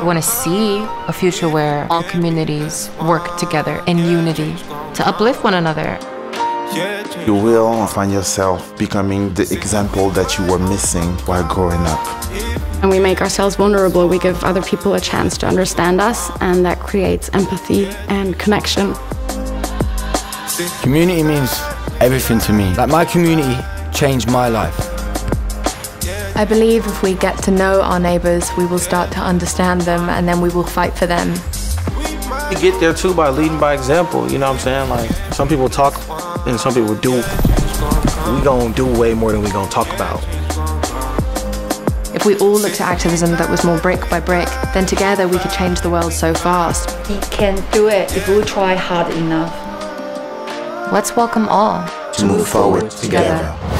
I want to see a future where all communities work together in unity to uplift one another. You will find yourself becoming the example that you were missing while growing up. When we make ourselves vulnerable, we give other people a chance to understand us, and that creates empathy and connection. Community means everything to me. Like, my community changed my life. I believe if we get to know our neighbours, we will start to understand them, and then we will fight for them. You get there too by leading by example, you know what I'm saying? Like, some people talk and some people do. We gonna do way more than we gonna talk about. If we all looked at activism that was more brick by brick, then together we could change the world so fast. We can do it if we try hard enough. Let's welcome all to move forward together.